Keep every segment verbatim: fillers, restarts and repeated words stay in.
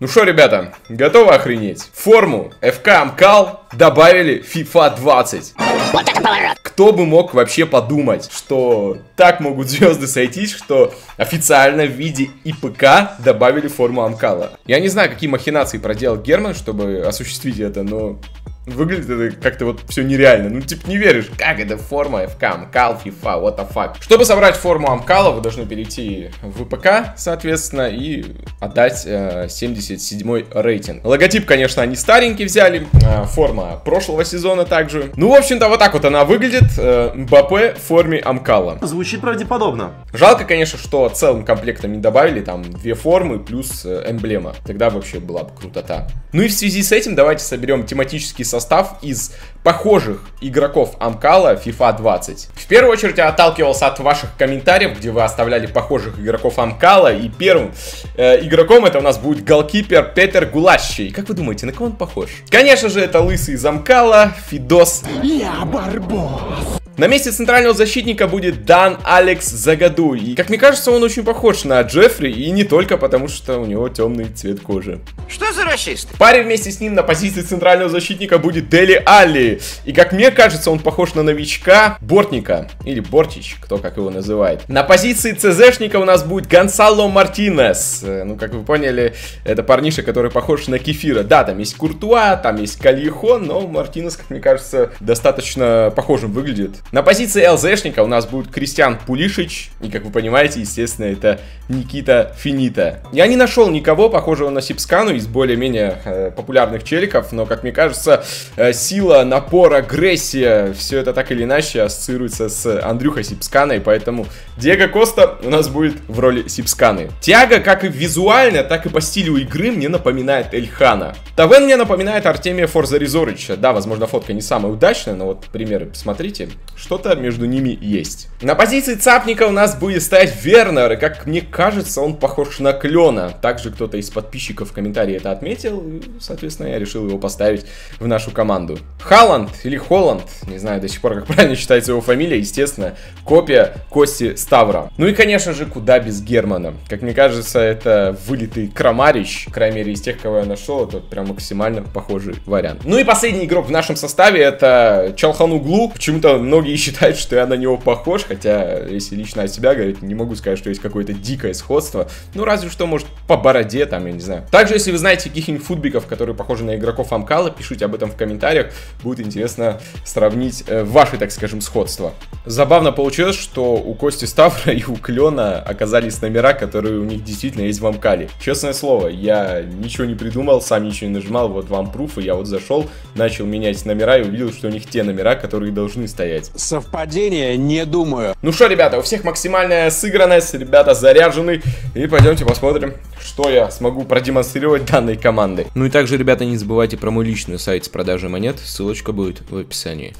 Ну что, ребята, готовы охренеть? В форму эф ка Амкал добавили фифа двадцать. Вот это поворот! Кто бы мог вообще подумать, что так могут звезды сойтись, что официально в виде и пэ ка добавили форму Амкала. Я не знаю, какие махинации проделал Герман, чтобы осуществить это, но выглядит это как-то вот все нереально. Ну, типа, не веришь, как это форма эф ка Амкал, FIFA, what the fuck. Чтобы собрать форму Амкала, вы должны перейти в вэ пэ ка, соответственно, и отдать э, семьдесят седьмой рейтинг. Логотип, конечно, они старенький взяли, э, форма прошлого сезона также. Ну, в общем-то, вот так вот она выглядит, э, Мбаппе в форме Амкала. Звучит правдеподобно. Жалко, конечно, что целым комплектом не добавили, там, две формы плюс эмблема. Тогда вообще была бы крутота. Ну и в связи с этим давайте соберем тематический состав из похожих игроков Амкала фифа двадцать. В первую очередь я отталкивался от ваших комментариев, где вы оставляли похожих игроков Амкала. И первым э, игроком это у нас будет голкипер Петр Гулащий. Как вы думаете, на кого он похож? Конечно же, это лысый из Амкала, Фидос. Я Барбос. На месте центрального защитника будет Дан Алекс Загадуй. И, как мне кажется, он очень похож на Джеффри, и не только потому, что у него темный цвет кожи. Что за расист? В паре вместе с ним на позиции центрального защитника будет Дели Алли. И, как мне кажется, он похож на новичка Бортника. Или Бортич, кто как его называет. На позиции цэ зэшника у нас будет Гонсало Мартинес. Ну, как вы поняли, это парниша, который похож на Кефира. Да, там есть Куртуа, там есть Кальехон, но Мартинес, как мне кажется, достаточно похожим выглядит. На позиции эл зэшника у нас будет Кристиан Пулишич. И, как вы понимаете, естественно, это Никита Финита. Я не нашел никого похожего на Сипскану из более-менее э, популярных челиков. Но, как мне кажется, э, сила, напор, агрессия, все это так или иначе ассоциируется с Андрюхой Сипсканой. Поэтому Диего Коста у нас будет в роли Сипсканы. Тиаго, как и визуально, так и по стилю игры, мне напоминает Эльхана. Тавен мне напоминает Артемия Форзарезорича. Да, возможно, фотка не самая удачная, но вот примеры посмотрите. Что-то между ними есть. На позиции цапника у нас будет стоять Вернер. И, как мне кажется, он похож на Клена. Также кто-то из подписчиков в комментарии это отметил. И, соответственно, я решил его поставить в нашу команду. Халланд или Холланд. Не знаю до сих пор, как правильно считается его фамилия. Естественно, копия Кости Ставра. Ну и, конечно же, куда без Германа. Как мне кажется, это вылитый крамарич. По крайней мере, из тех, кого я нашел, это прям максимально похожий вариант. Ну и последний игрок в нашем составе это Чалхан Углу. Почему-то много и считают, что я на него похож, хотя, если лично от себя говорить, не могу сказать, что есть какое-то дикое сходство, ну, разве что, может, по бороде, там, я не знаю. Также, если вы знаете каких-нибудь футбиков, которые похожи на игроков Амкала, пишите об этом в комментариях, будет интересно сравнить э, ваши, так скажем, сходства. Забавно получилось, что у Кости Ставра и у Клена оказались номера, которые у них действительно есть в Амкале. Честное слово, я ничего не придумал, сам ничего не нажимал, вот вам пруф, и я вот зашел, начал менять номера и увидел, что у них те номера, которые должны стоять. Совпадение? Не думаю. Ну что, ребята, у всех максимальная сыгранность, ребята заряжены. И пойдемте посмотрим, что я смогу продемонстрировать данной команды. Ну и также, ребята, не забывайте про мой личный сайт с продажей монет. Ссылочка будет в описании.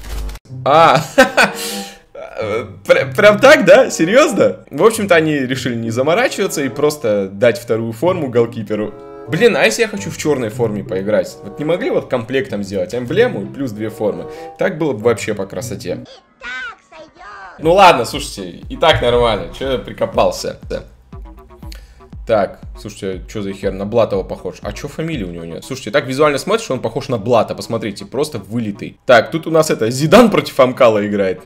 А, прям так, да? Серьезно? В общем-то, они решили не заморачиваться и просто дать вторую форму голкиперу. Блин, а если я хочу в черной форме поиграть? Вот не могли вот комплектом сделать эмблему плюс две формы? Так было бы вообще по красоте. Ну ладно, слушайте, и так нормально. Че я прикопался? Так, слушайте, что за хер, на Блатова похож. А что фамилии у него нет? Слушайте, так визуально смотришь, он похож на Блата. Посмотрите, просто вылитый. Так, тут у нас это, Зидан против Амкала играет.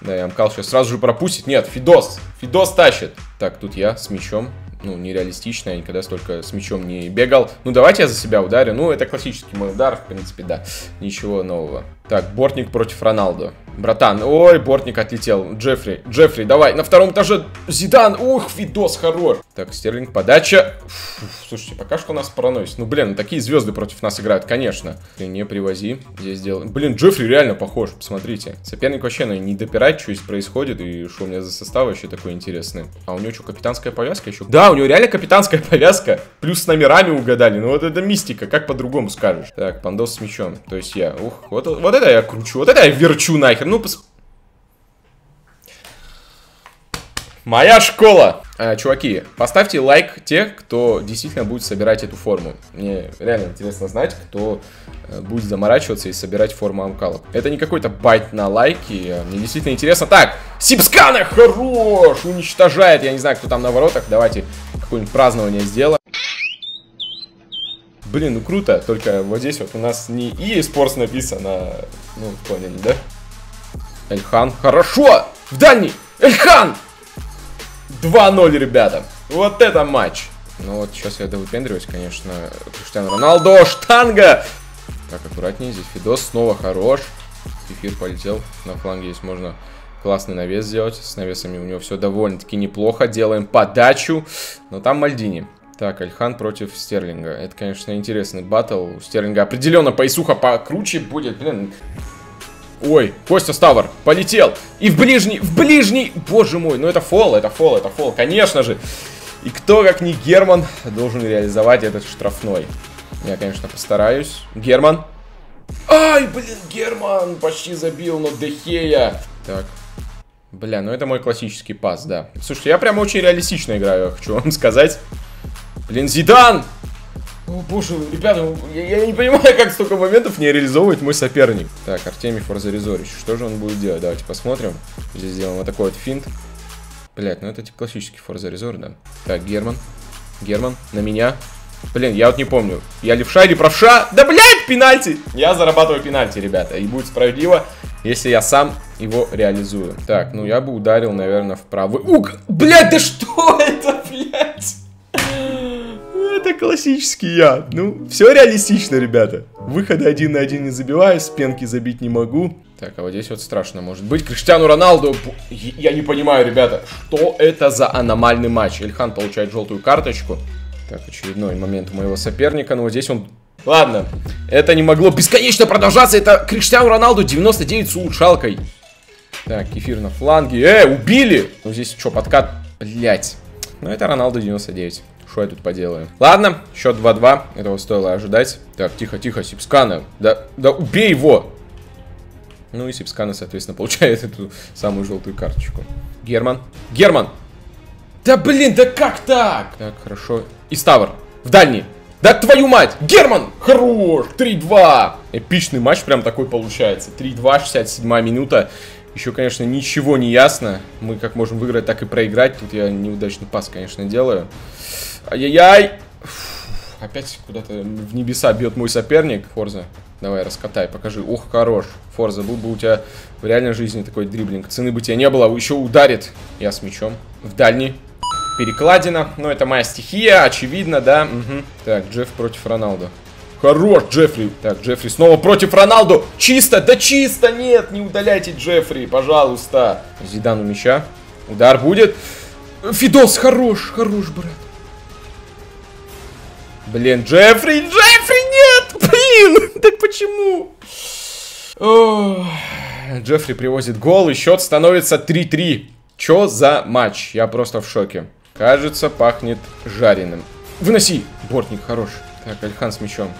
Да, и Амкал сейчас сразу же пропустит. Нет, Фидос, Фидос тащит. Так, тут я с мячом. Ну, нереалистично, я никогда столько с мячом не бегал. Ну, давайте я за себя ударю. Ну, это классический мой удар, в принципе, да. Ничего нового. Так, Бортник против Роналду. Братан, ой, Бортник отлетел. Джеффри, Джеффри, давай, на втором этаже Зидан, ух, Фидос, хорош. Так, Стерлинг, подача. Фу, слушайте, пока что у нас проносит. Ну, блин, такие звезды против нас играют, конечно. Не привози, здесь дело. Блин, Джеффри реально похож, посмотрите. Соперник вообще, ну, не допирает, что здесь происходит. И что у меня за состав вообще такой интересный. А у него что, капитанская повязка еще? Да, у него реально капитанская повязка. Плюс с номерами угадали, ну вот это мистика, как по-другому скажешь. Так, Пандос с мячом, то есть я, ух, вот, вот это я кручу, вот это я верчу нахер. Ну, пос... Моя школа. А, чуваки, поставьте лайк те, кто действительно будет собирать эту форму. Мне реально интересно знать, кто будет заморачиваться и собирать форму Амкала. Это не какой-то байт на лайки. Мне действительно интересно. Так, Сипскана, хорош, уничтожает. Я не знаю, кто там на воротах. Давайте какое-нибудь празднование сделаем. Блин, ну круто, только вот здесь вот у нас не и и Sports написано, ну, поняли, да? Эльхан, хорошо! В дальний! Эльхан! два ноль, ребята! Вот это матч! Ну вот, сейчас я довыпендриваюсь, конечно, Криштиану Роналду, штанга! Так, аккуратнее, здесь Фидос снова хорош. Кефир полетел, на фланге здесь можно классный навес сделать. С навесами у него все довольно-таки неплохо, делаем подачу, но там Мальдини. Так, Эльхан против Стерлинга. Это, конечно, интересный баттл. У Стерлинга определенно поясуха покруче будет. Блин. Ой, Костя Ставр полетел. И в ближний, в ближний. Боже мой, ну это фол, это фол, это фол, конечно же. И кто, как не Герман, должен реализовать этот штрафной. Я, конечно, постараюсь. Герман. Ай, блин, Герман почти забил, но Дехея. Так. Бля, ну это мой классический пас, да. Слушайте, я прям очень реалистично играю, хочу вам сказать. Блин, Зидан! О, боже, ребята, я, я не понимаю, как столько моментов не реализовывает мой соперник. Так, Артемий Форзарезорич, что же он будет делать? Давайте посмотрим. Здесь сделаем вот такой вот финт. Блять, ну это типа классический Форзарезор, да. Так, Герман. Герман, на меня. Блин, я вот не помню, я левша или правша? Да, блять, пенальти! Я зарабатываю пенальти, ребята, и будет справедливо, если я сам его реализую. Так, ну я бы ударил, наверное, в правый угол. Блять, да что это, блять? Это классический я. Ну, все реалистично, ребята. Выходы один на один не забиваю, с пенки забить не могу. Так, а вот здесь вот страшно может быть. Криштиану Роналду. Я не понимаю, ребята, что это за аномальный матч. Эльхан получает желтую карточку. Так, очередной момент у моего соперника. Но вот здесь он... Ладно, это не могло бесконечно продолжаться. Это Криштиану Роналду девяносто девять с улучшалкой. Так, Кефир на фланге. Э, убили! Ну здесь что, подкат? Блять. Ну это Роналду девяносто девять. Что я тут поделаю? Ладно, счет два-два. Этого стоило ожидать. Так, тихо-тихо, Сипскана. Да, да убей его! Ну и Сипскана, соответственно, получает эту самую желтую карточку. Герман. Герман! Да блин, да как так? Так, хорошо. И Ставр. В дальний. Да твою мать! Герман! Хорош! три-два! Эпичный матч прям такой получается. три-два, шестьдесят седьмая минута. Еще, конечно, ничего не ясно. Мы как можем выиграть, так и проиграть. Тут я неудачный пас, конечно, делаю. Ай-яй-яй! Опять куда-то в небеса бьет мой соперник. Форза, давай, раскатай, покажи. Ох, хорош. Форза, был бы у тебя в реальной жизни такой дриблинг. Цены бы тебя не было, еще ударит. Я с мячом. В дальний. Перекладина. Но это моя стихия, очевидно, да? Угу. Так, Джефф против Роналду. Хорош, Джеффри. Так, Джеффри снова против Роналду. Чисто, да чисто, нет, не удаляйте Джеффри, пожалуйста. Зидан у мяча. Удар будет. Фидос, хорош, хорош, брат. Блин, Джеффри, Джеффри, нет, блин, так почему? О, Джеффри привозит гол, и счет становится три-три. Чё за матч? Я просто в шоке. Кажется, пахнет жареным. Выноси, Бортник, хорош. Так, Эльхан с мячом.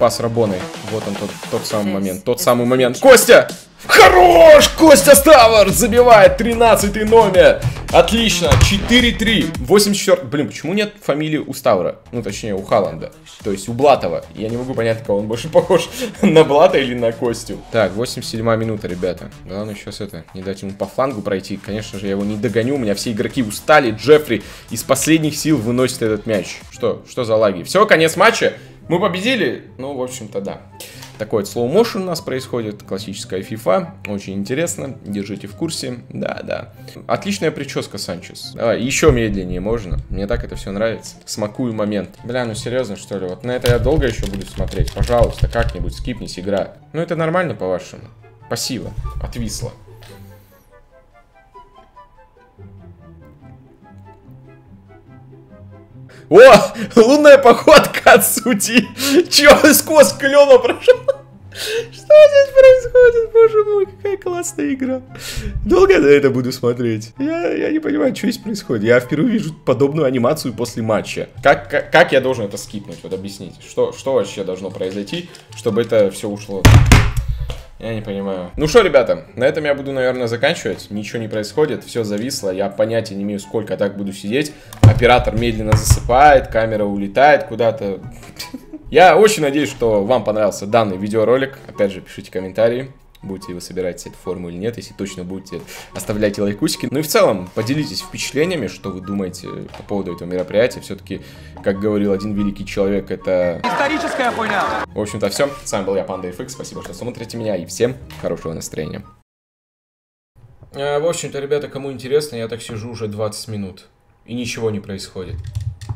Пас Рабоной. Вот он, тот, тот самый момент. Тот самый момент. Костя! Хорош! Костя Ставр забивает тринадцатый номер. Отлично. четыре-три. восемьдесят четыре. Блин, почему нет фамилии у Ставра? Ну, точнее, у Халланда. То есть у Блатова. Я не могу понять, кого он больше похож. На Блата или на Костю. Так, восемьдесят седьмая минута, ребята. Главное сейчас это, не дать ему по флангу пройти. Конечно же, я его не догоню. У меня все игроки устали. Джеффри из последних сил выносит этот мяч. Что? Что за лаги? Все, конец матча. Мы победили? Ну, в общем-то, да. Такой слоу-мошен у нас происходит, классическая FIFA, очень интересно, держите в курсе, да-да. Отличная прическа, Санчес. Давай, еще медленнее можно, мне так это все нравится. Смакую момент. Бля, ну серьезно, что ли, вот на это я долго еще буду смотреть? Пожалуйста, как-нибудь скипнись, игра. Ну это нормально, по-вашему? Пассива, отвисло. О, лунная походка от судьи. Че, сквозь клёна прошел? Что здесь происходит? Боже мой, какая классная игра. Долго я на это буду смотреть? Я, я не понимаю, что здесь происходит. Я впервые вижу подобную анимацию после матча. Как, как, как я должен это скипнуть? Вот объясните, что, что вообще должно произойти, чтобы это все ушло... Я не понимаю. Ну что, ребята, на этом я буду, наверное, заканчивать. Ничего не происходит, все зависло. Я понятия не имею, сколько так буду сидеть. Оператор медленно засыпает, камера улетает куда-то. Я очень надеюсь, что вам понравился данный видеоролик. Опять же, пишите комментарии. будете вы собирать эту форму или нет. Если точно будете, оставляйте лайкусики. Ну и в целом, поделитесь впечатлениями, что вы думаете по поводу этого мероприятия. Все-таки, как говорил один великий человек, это... историческая хуйня. В общем-то, все. С вами был я, Панда эф икс. Спасибо, что смотрите меня. И всем хорошего настроения. А, в общем-то, ребята, кому интересно, я так сижу уже двадцать минут. И ничего не происходит.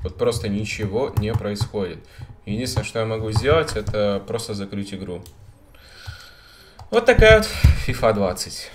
Вот просто ничего не происходит. Единственное, что я могу сделать, это просто закрыть игру. Вот такая вот FIFA двадцать.